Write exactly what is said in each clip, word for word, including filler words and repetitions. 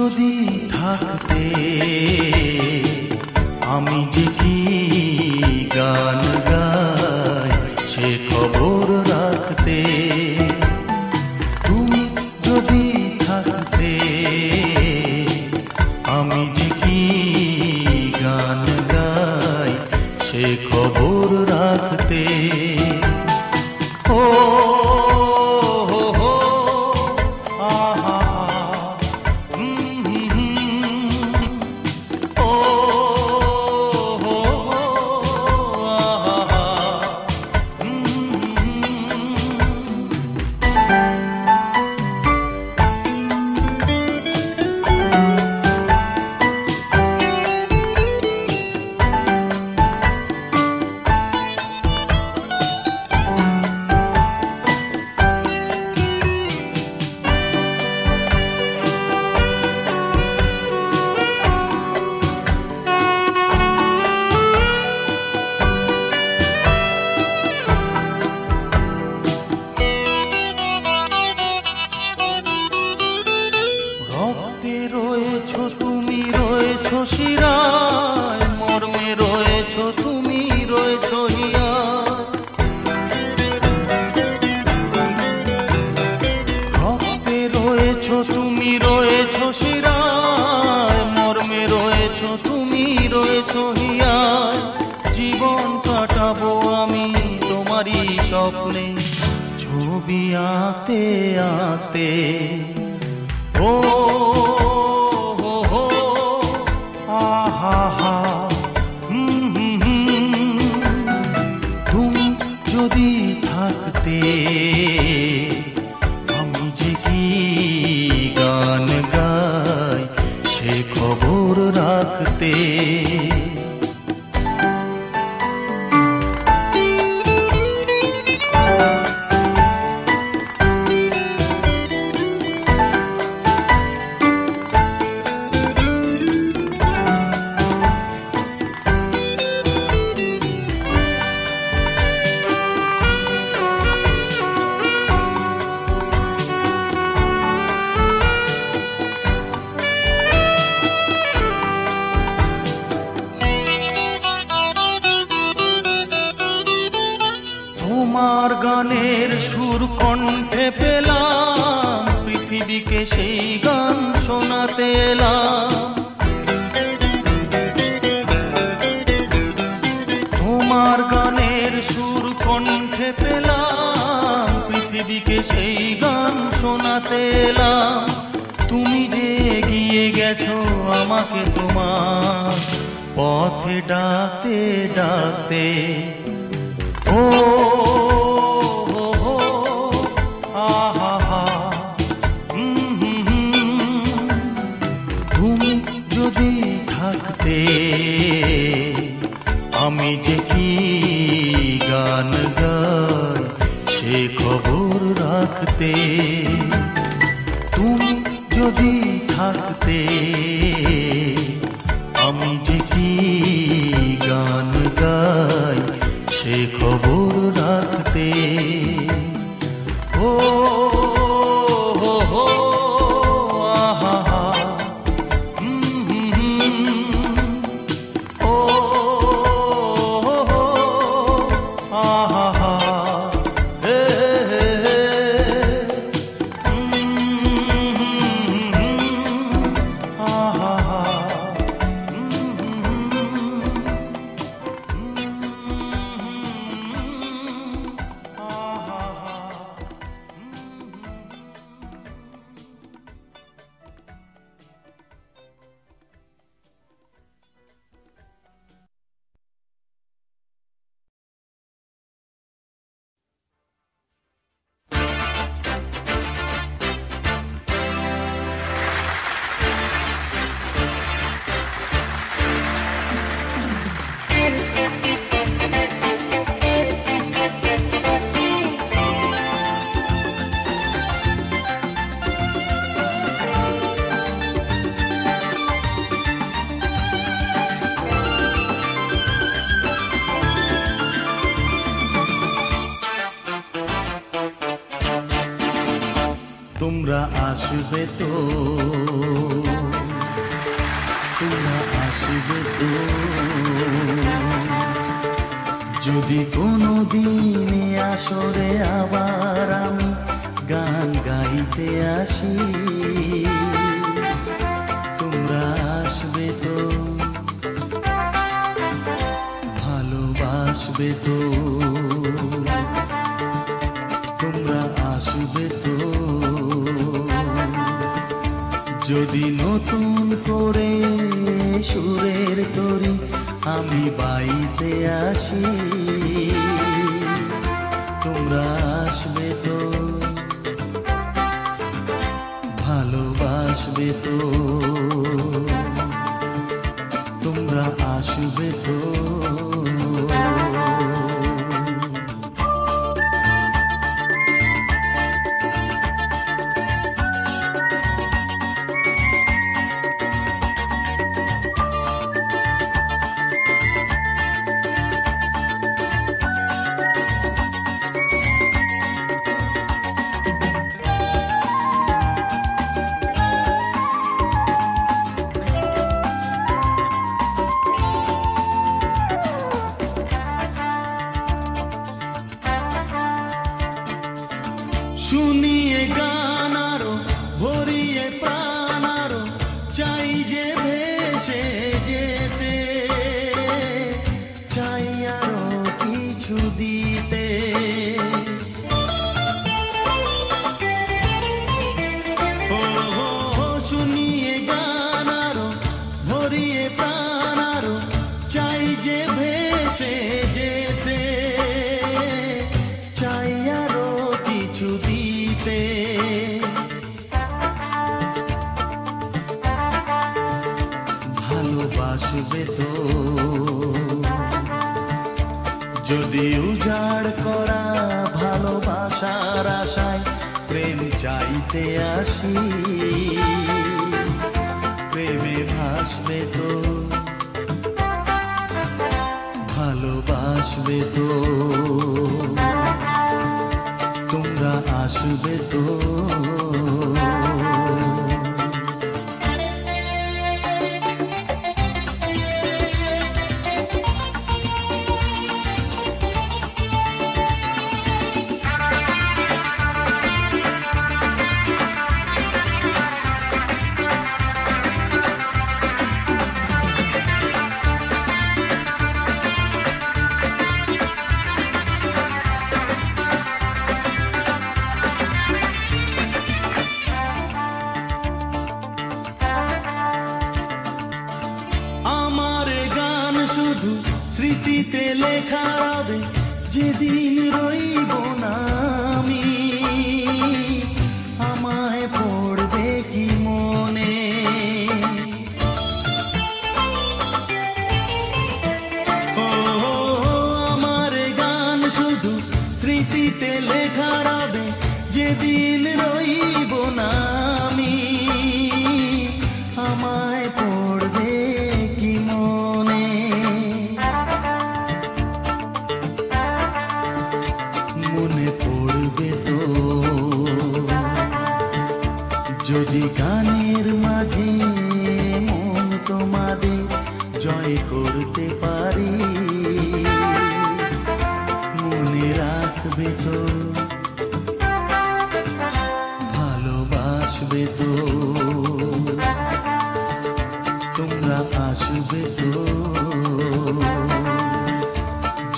যদি থাকতে আমি যে কি গান গাই সে খবর রাখতে, তুমি যদি থাকতে আমি যে কি গান গাই সে খবর রাখতে। তুমি রয়েছো শিরায়, মর্মে রয়েছো তুমি রয়েছো হিয়ায়, রক্তে রয়েছো তুমি রয়েছো শিরায়, মর্মে রয়েছো তুমি রয়েছো হিয়ায়। জীবন কাটাবো আমি তোমারই স্বপ্নে, ছবি আঁকতে আঁকতে। ও আমি যে কি গান গাই সে খবর রাখতে। তোমার গানের সুর কণ্ঠে পেলাম, পৃথিবীকে সেই গান শোনাতে এলাম। তোমার গানের সুর কণ্ঠে পেলাম, পৃথিবীকে সেই গান শোনাতে এলাম। তুমি যে এগিয়ে গেছো আমাকে তোমার পথে ডাকতে ডাকতে। ও তুমি যদি থাকতে আমি যে কি গান গাই সে খবর রাখতে, তুমি যদি থাকতে আমি যে কি গান গাই সে খবর রাখতে। ও তোমরা আসবে তো তোমরা আসবে তো যদি কোনো দিন আসরে আবার আমি গান গাইতে আসি তোমরা আসবে তো ভালোবাসবে তো তোমরা আসবে তো যদি নতুন করে সুরের তরি আমি বাইতে আসি তোমরা আসবে তো ভালোবাসবে তো তোমরা আসবে তো सुनिए गानारो भरिए प्राणारो चाहिए भेसे जेते चाहियारो किछु दीते ओ हो हो सुनिए गानारो भरिए प्राणारो चाहिए भेसे जेते चाहियारो किछु ভালোবাসবে তো যদি উজাড় করা ভালোবাসার আশায় প্রেম চাইতে আসি প্রেমে ভাসবে তো ভালোবাসবে তো তোমরা আসবে তো শুধু স্মৃতিতে লেখা হবে যেদিন রইব না আমি আমায় পড়বে কি মনে ও আমার গান শুধু স্মৃতিতে লেখা হবে যেদিন রইব না আমি আমায় পড়বে কি মনে যদি গানের মাঝে মন তোমাদের জয় করতে পারি মনে রাখবে তো ভালোবাসবে তো তোমরা আসবে তো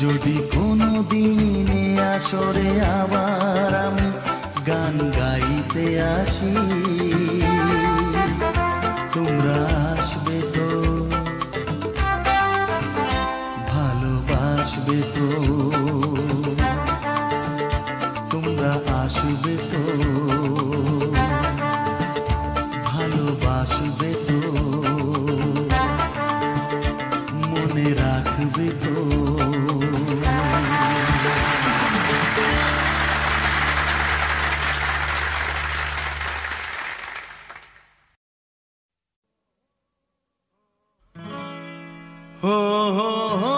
যদি কোনো দিনে আসরে আবার আমি গান গাইতে আসি তোমরা আসবে তো ভালোবাসবে তো তোমরা আসবে তো ভালোবাসবে তো মনে রাখবে তো ho ho ho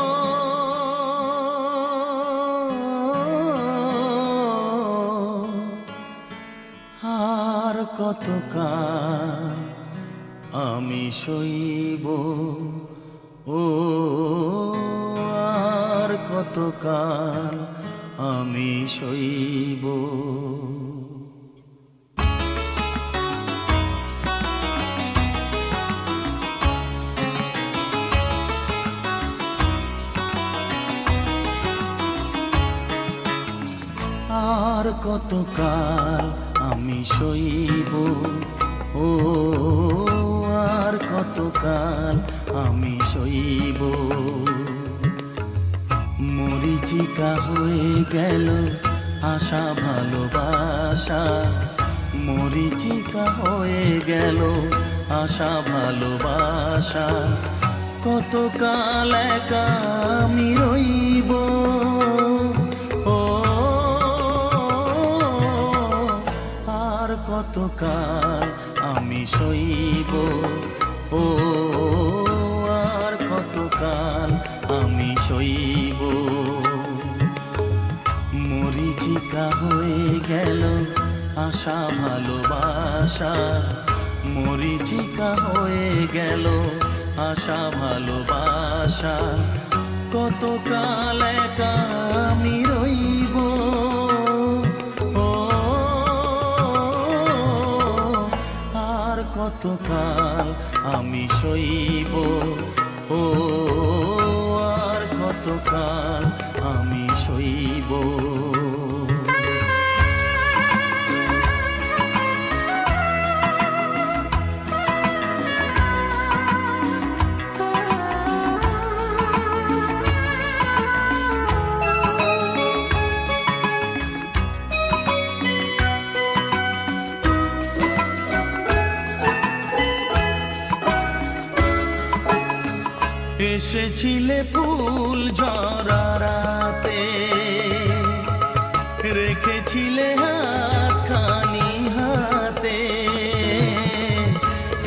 har কতকাল আমি সইব, ও আর কতকাল আমি সইব। আর কতকাল আমি সইব, ও আর কতকাল আমি সইব। মরিচিকা হয়ে গেল আশা ভালোবাসা, মরিচিকা হয়ে গেল আশা ভালোবাসা। কতকাল একা আমি রইব, কতকাল আমি সইব, ও আর কতকাল আমি সইব। মরিচিকা হয়ে গেল আশা ভালোবাসা, মরিচিকা হয়ে গেল আশা ভালোবাসা। কতকাল একা আমি রইব, কতকাল আমি সইব, ও আর কতকাল আমি সইব। এসেছিলে ফুল জরা রাতে, রেখেছিলে হাত খানি হাতে।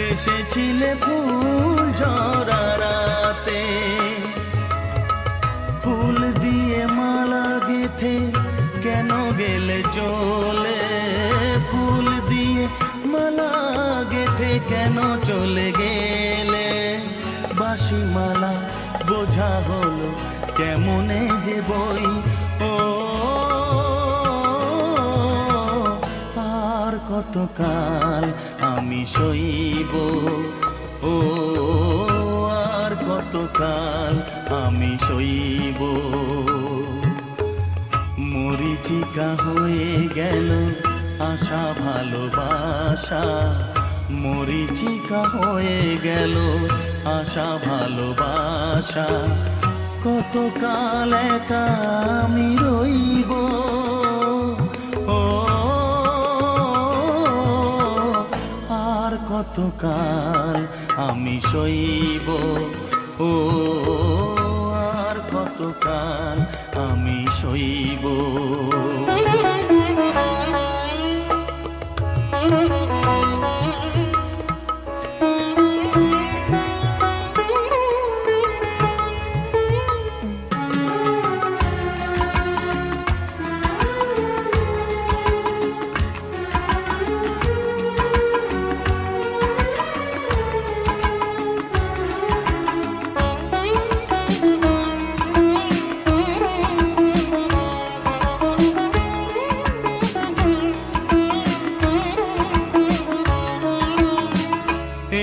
এসেছিলে ফুল জরা রাতে, ফুল দিয়ে মালা গেথে কেন গেলে চলে, ফুল দিয়ে মালা গেথে কেন চলে গেলে। বাঁশি মালা বোঝা হলো কেমনে যে বই, ও আর কতকাল আমি সইব, ও আর কতকাল আমি সইব। মরিচিকা হয়ে গেল আশা ভালোবাসা, মরিচিকা হয়ে গেল আশা ভালোবাসা। কতকাল একা আমি রইব, ও আর কতকাল আমি সইব, ও আর কতকাল আমি সইব।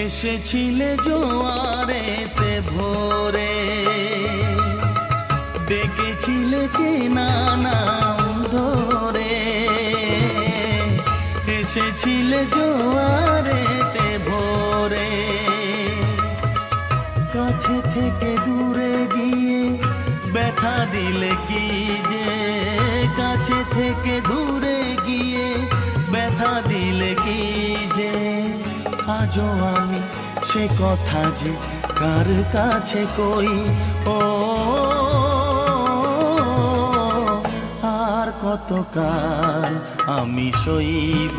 এসেছিলে জোয়ারেতে ভোরে, ডেকেছিলে চেনা নাম ধরে। এসেছিলে জোয়ারেতে ভোরে, কাছে থেকে দূরে গিয়ে ব্যথা দিলে কি যে, কাছে থেকে দূরে গিয়ে ব্যথা দিলে কি যে। আজও আমি সে কথা যে কার কাছে কই, ও আর কতকাল আমি সইব,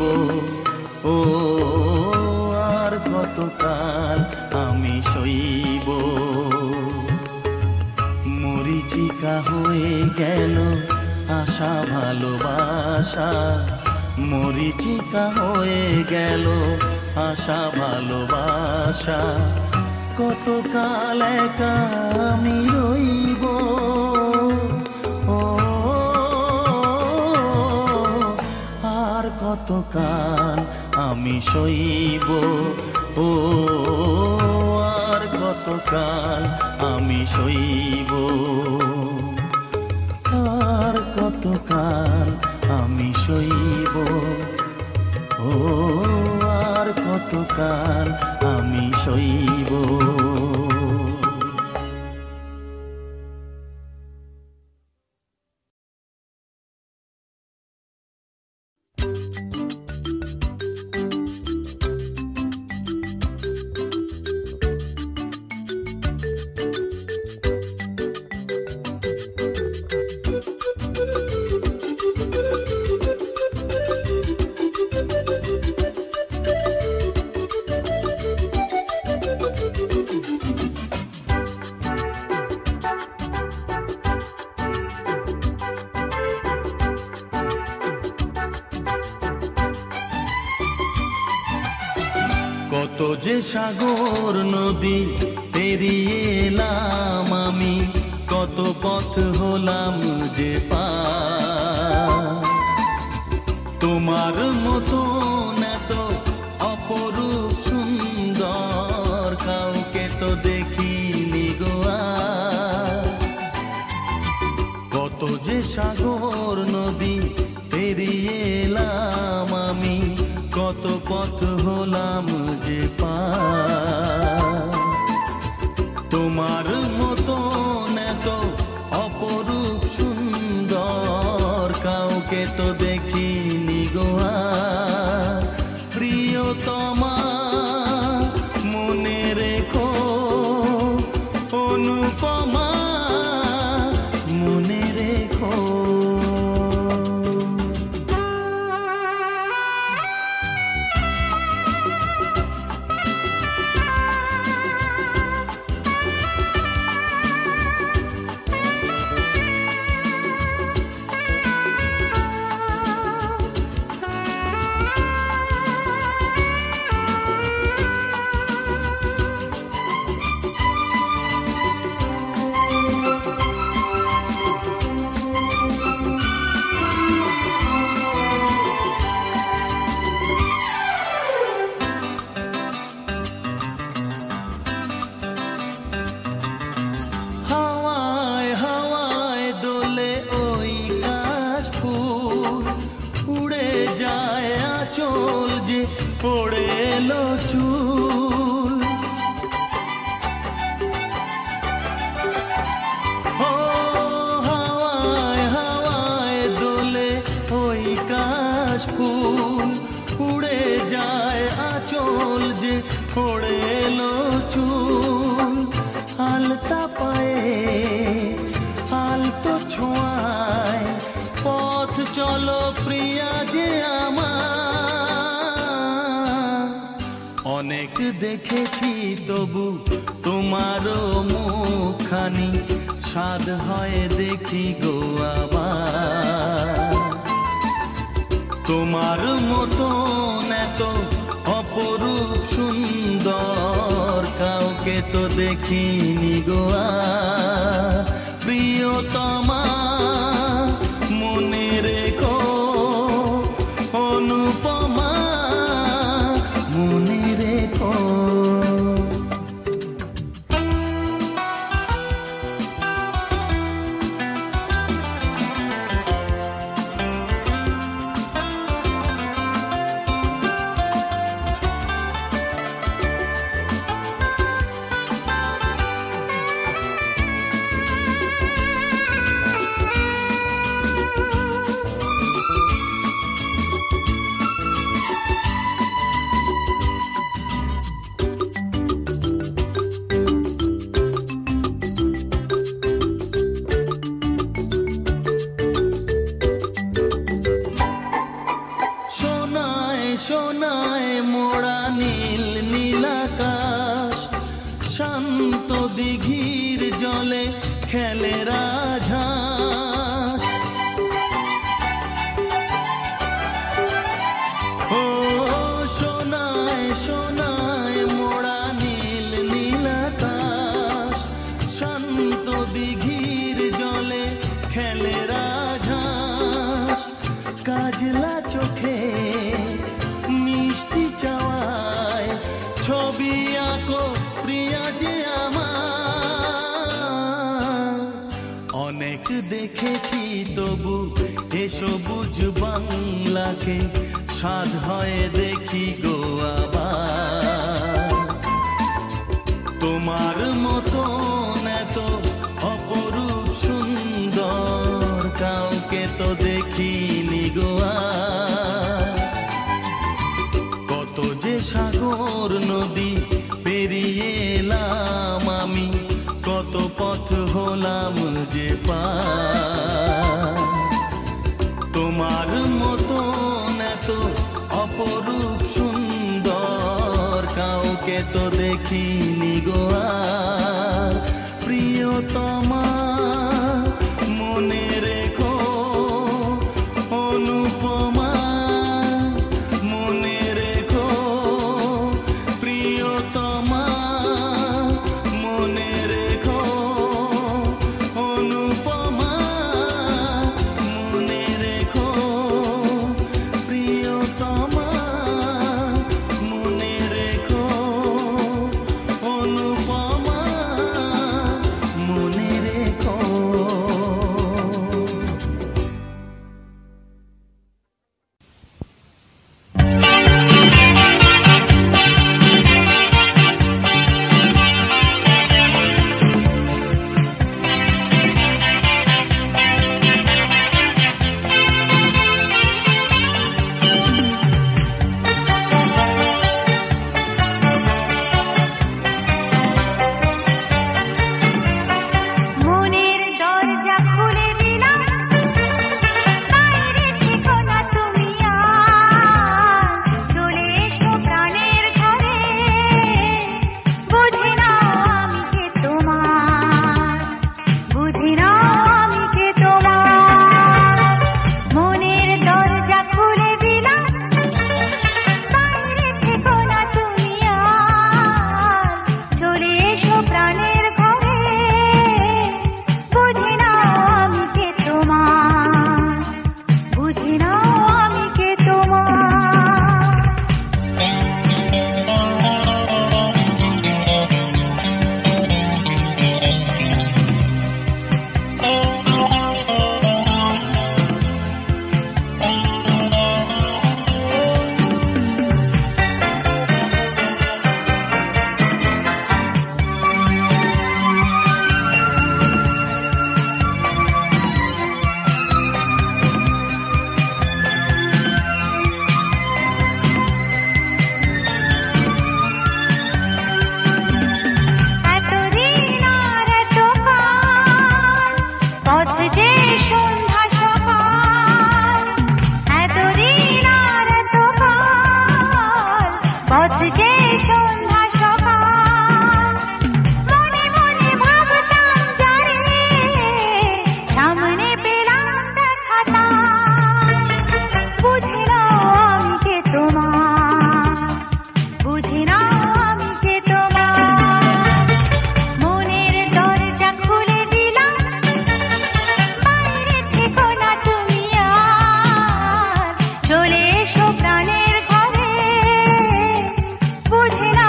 ও আর কতকাল আমি সইব। মরিচিকা হয়ে গেল আশা ভালোবাসা, মরিচিকা হয়ে গেল আশা ভালোবাসা। কতকাল একা আমি রইব, ও আর কতকাল আমি সইব, ও আর কতকাল আমি সইব, আর কতকাল আমি সইব, ও আর কতকাল আমি সইব। সাগর নদী পেরিয়ে এলাম আমি, কত পথ হলাম যে পার। তোমার মতন এত অপরূপ সুন্দর কাউকে তো দেখিনি গো আর। কত যে সাগর নদী পেরিয়ে এলাম আমি, কত পথ হলাম যে পার। তোমার মতন এত অপরূপ সুন্দর কাউকে তো দেখিনি গো আর। প্রিয়তমা মনে রেখো, অনুপমা মনে রেখো। দেখেছি তবু তোমারও মুখখানি, স্বাদ হয় দেখি গো আবার। তোমার মতন এত অপরূপ সুন্দর কাউকে তো দেখিনি গো আর। প্রিয়তমা মনে রেখো, অনুপমা মনে রেখো। देखेছি তবু সবুজ বাংলাকে স্বাদ হয়ে দেখি গো আবার তোমার মতন এত অপরূপ সুন্দর কাউকে তো দেখিনি গো আর কত যে সাগর নদী পেরিয়ে এলাম আমি কত পথ হলাম যে পার তোমার মতন এত অপরূপ সুন্দর কাউকে তো দেখিনি গো আর প্রিয়তমা মনে রেখো অনুপমা মনে রেখো প্রিয়তমা चले एसो प्राणेर घरे बुझे ना।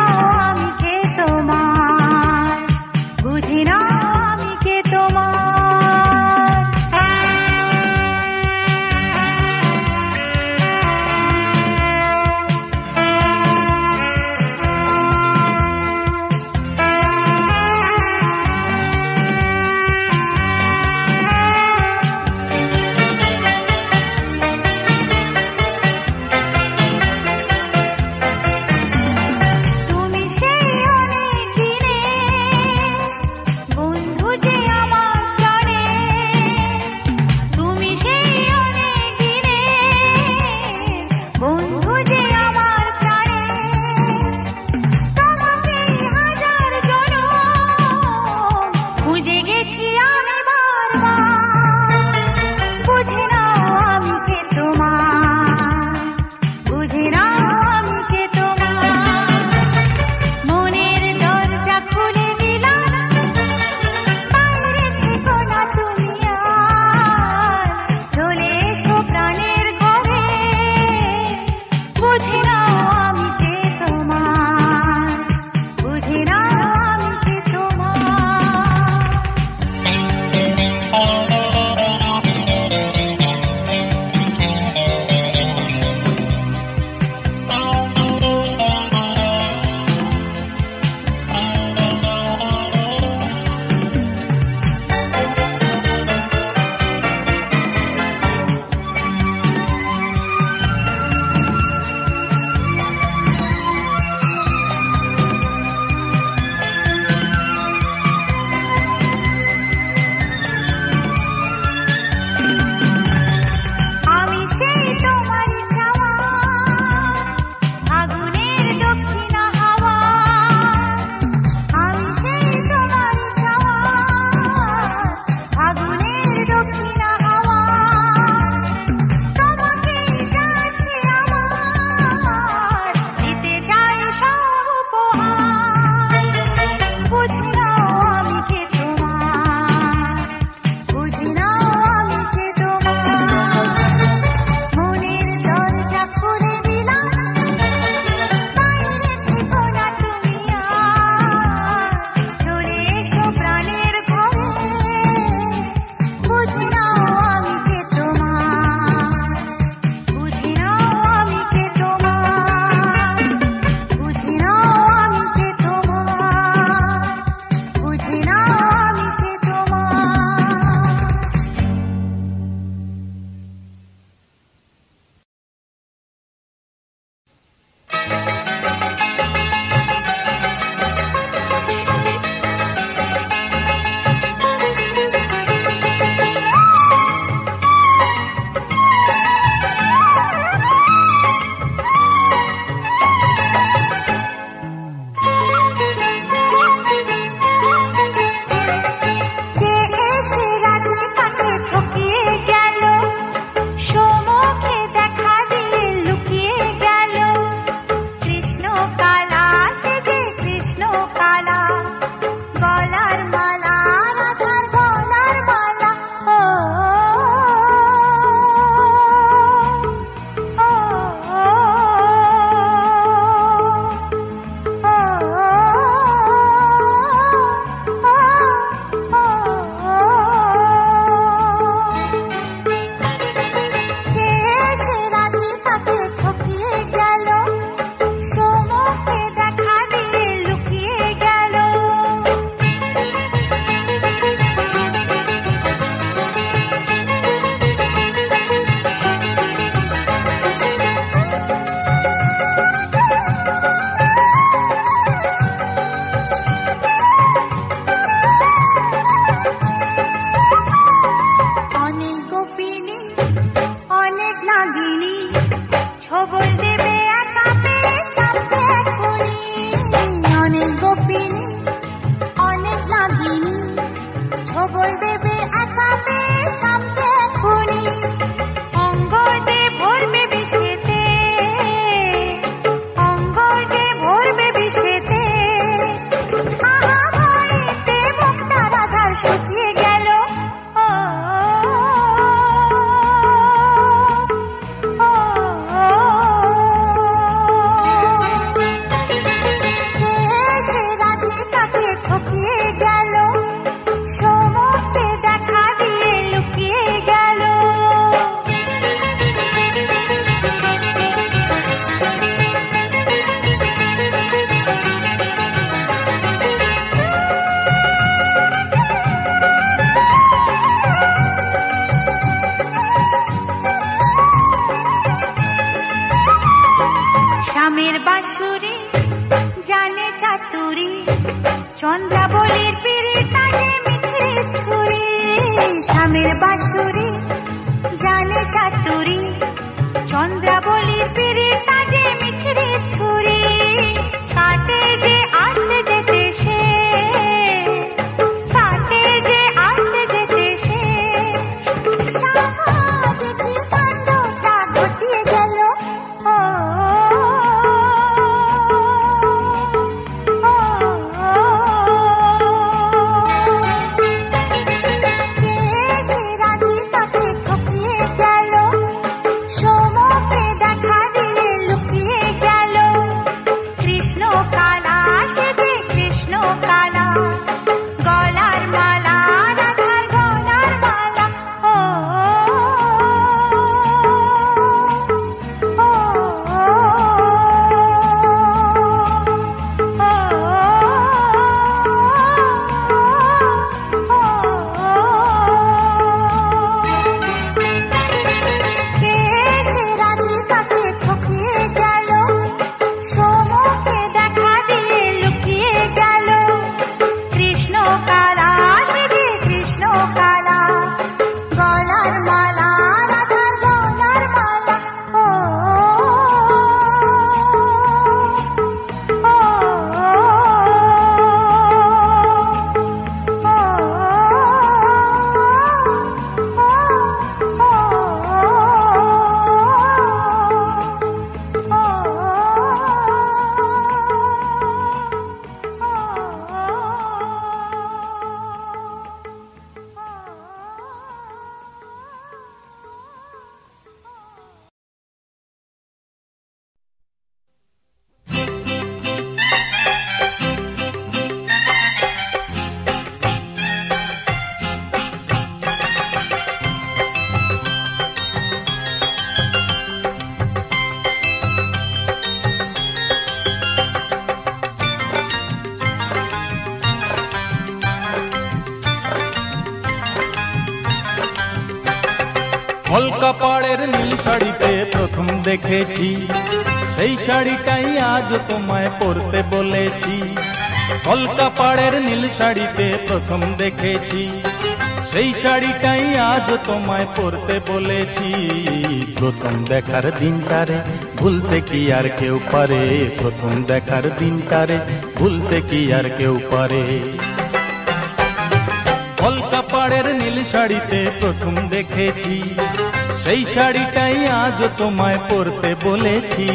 बांसुरी जाने चातुरी चंदा बोलिर पीरे ताने मिछरी छुरी शामेर बांसुरी जाने चातुरी चंदा बोलिर पीरे ताने मिछरी छुरी काटे जे आस देते से काटे जे आस देते से सामाजे की कांडोटा घटिए गेलो हल्का पाड़ेर नील शाड़ीते प्रथम देखेछि सेई शाड़ीटाई आज तोमाय पोरते बोलेछि प्रथम देखार दिनटारे भूलते कि आर केउ पारे प्रथम देखार दिनटारे भूलते कि आर केउ पारे हल्का पाड़ेर नील शाड़ीते प्रथम देखेछि सेई शाड़ीटाई आज तोमाय पोरते बोलेछि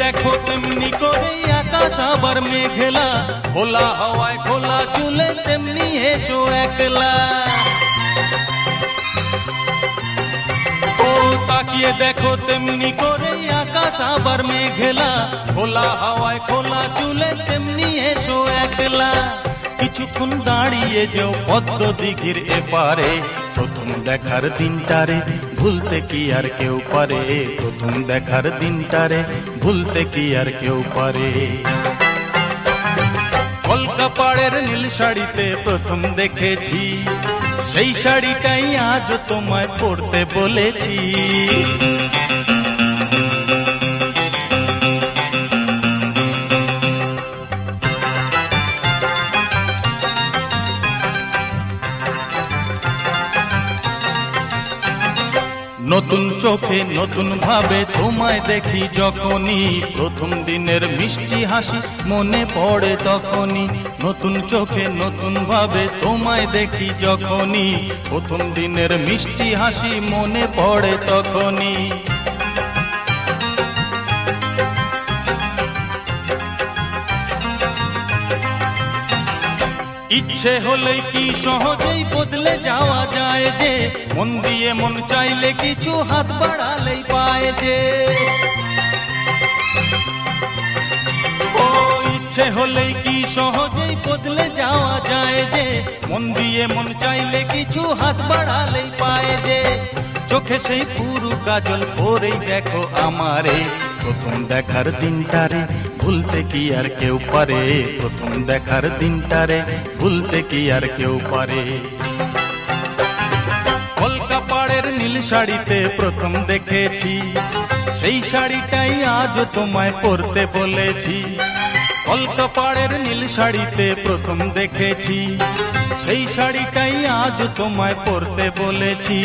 देखो तेमनी करे आकाश आबार मेघला खोला हवाय खोला चुले तेमनी एसो एकला ओ ताकिए देखो तेमनी करे आकाश आबार मेघला खोला हवाय खोला चुले तेमनी एसो एकला किछुक्षण दाड़िए जाओ पद्म दिघिर एपारे प्रथम देखार दिनटारे भूलते कि आर केउ पारे प्रथम देखार दिनटारे भूलते कि आर केउ पारे हल्का पाड़ेर नील शाड़ीते प्रथम देखेछि सेई शाड़ीटाई आज तोमाय पोरते बोलेछि नतुन चोखे नतुन भावे तोमाय देखी जखनी प्रथम दिनेर मिष्टि हासि मने पड़े तखनी नतुन चोखे नतुन भावे तोमाय देखी जखनी प्रथम दिनेर मिष्टि हासि मने पड़े तखनी इच्छे होले कि सहजे बदले जावा जाए जे मन दिए मन चाइले किछु हाथ बढ़ाले पाए जे কলকা পাড়ের নীল শাড়িতে প্রথম দেখেছি, সেই শাড়িটাই আজ তোমায় পরতে বলেছি। কলকা পাড়ের নীল শাড়িতে প্রথম দেখেছি, সেই শাড়িটাই আজ তোমায় পরতে বলেছি।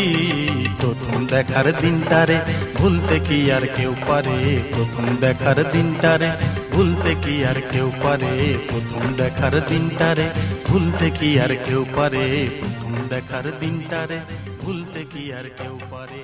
প্রথম দেখার দিনটারে ভুলতে কি আর কেউ পারে, প্রথম দেখার দিনটারে ভুলতে কি আর কেউ পারে, প্রথম দেখার দিনটারে ভুলতে কি আর কেউ পারে, প্রথম দেখার দিনটারে ভুলতে কি আর কেউ পারে।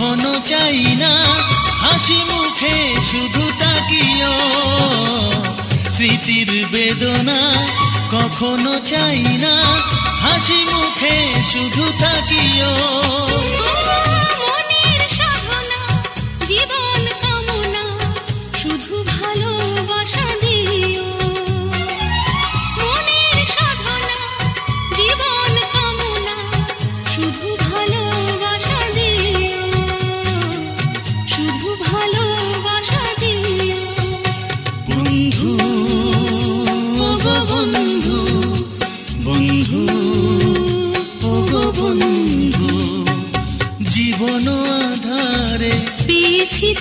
কখনো চাই না, হাসি মুখে শুধু তাকিও, স্মৃতির বেদনা কখনো চাই না, হাসি মুখে শুধু তাকিও।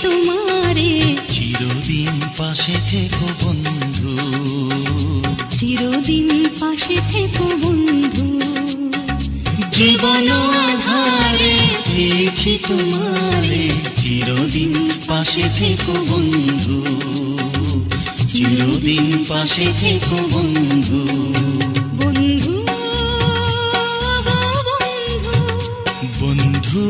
তোমারে চিরদিন পাশে থেকো বন্ধু, চিরদিন পাশে থেকো বন্ধু, জীবন আধারে পেয়েছি তোমারে, চিরদিন পাশে থেকো বন্ধু, চিরদিন পাশে থেকো বন্ধু, বন্ধু বন্ধু বন্ধু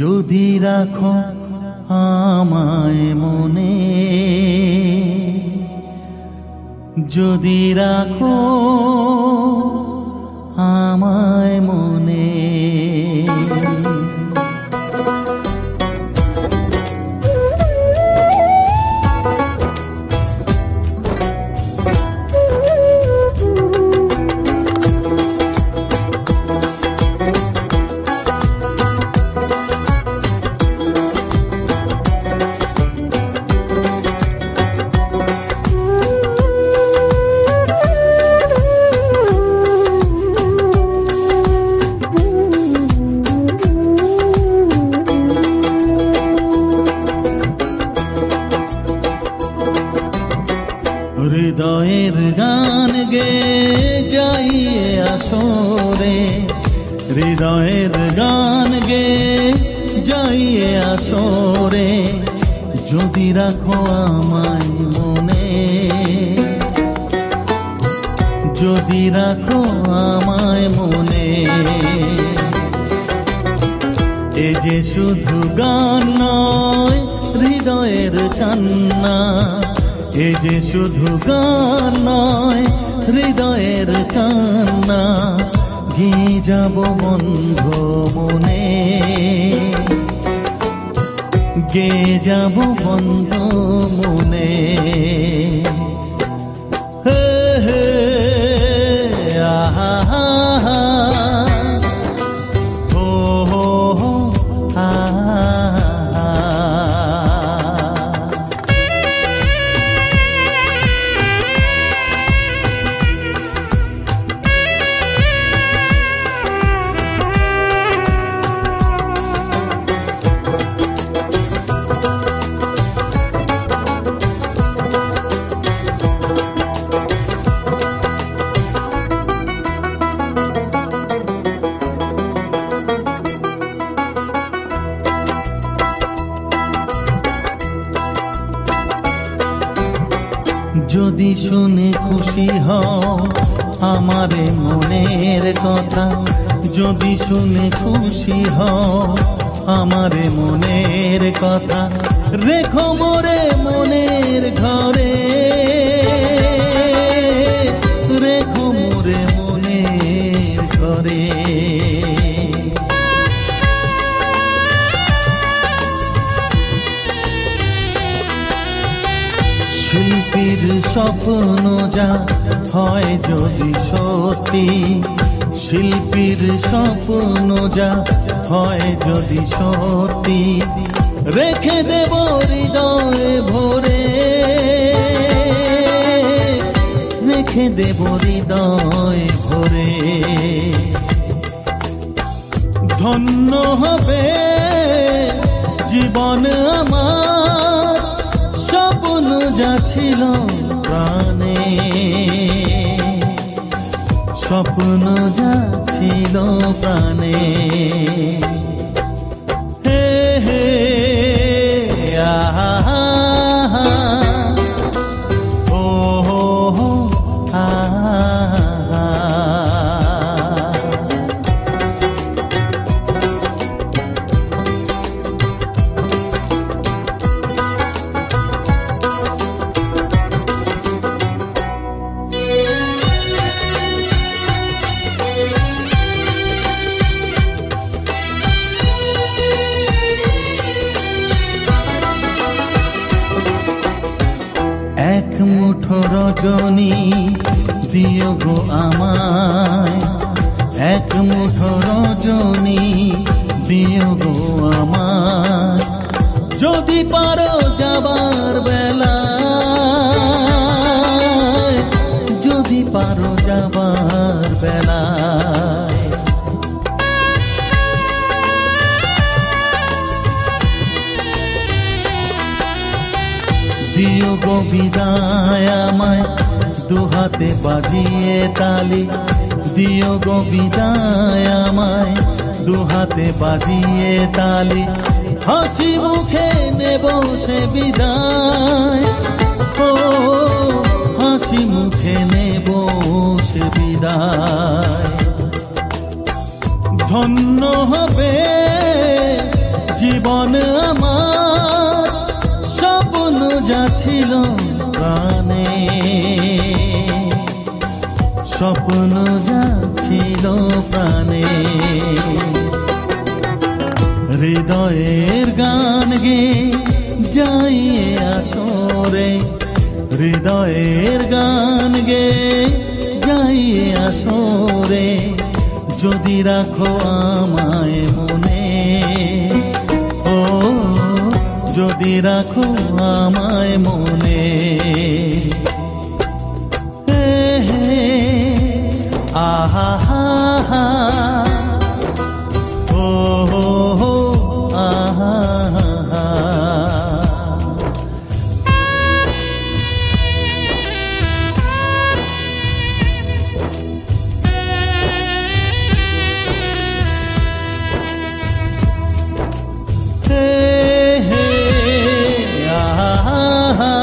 যদি রাখো আমায় মনে, হৃদয়ের গান গে যাইয়ে আসরে, হৃদয়ের গান গে যাইয়ে আসরে, যদি রাখো আমায় মনে, যদি রাখো আমায় মনে। এ যে শুধু গান নয় হৃদয়ের কান্না, এ যে শুধু গান নয় হৃদয়ের কান্না, গিয়ে যাব বন্ধু মনে, গিয়ে যাব বন্ধু মনে। যদি শুনে খুশি হও আমারে মনের কথা, যদি শুনে খুশি হও আমারে মনের কথা, রেখো মোরে মনের ঘরে, রেখো মোরে মনের ঘরে। শিল্পীর স্বপ্ন যা হয় যদি সত্যি, শিল্পীর স্বপ্ন যা হয় যদি সত্যি, রেখে দেব হৃদয়ে ভরে, রেখে দেব হৃদয়ে ভরে। ধন্য হবে জীবন আমার, স্বপ্ন যা ছিল প্রাণে, স্বপ্ন যা ছিল প্রাণে। হে হে আহা ও হো আহা রজনী দিও গো আমায়, এক মুঠো রজনী দিও গো আমায়, যদি পারো যাবার বেলায়, যদি পারো যাবার বেলায়। দিও গো বিদায় আমায় দুহাতে বাজিয়ে তালি, দিও গো বিদায় আমায় দুহাতে বাজিয়ে তালি, হাসি মুখে নেব সে বিদায়, ও হাসি মুখে নেব সে বিদায়। ধন্য হবে জীবন আমার, স্বপ্ন যা ছিল প্রাণে, স্বপ্ন যা ছিল প্রাণে। হৃদয়ের গান গে যাই আসরে, হৃদয়ের গান গে যাই আসরে, যদি রাখো আমায় মনে, ও যদি রাখো আমায় মনে। আহা হা হা ও হো আহা হা। হে হে আহা হা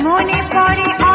Money, money, money.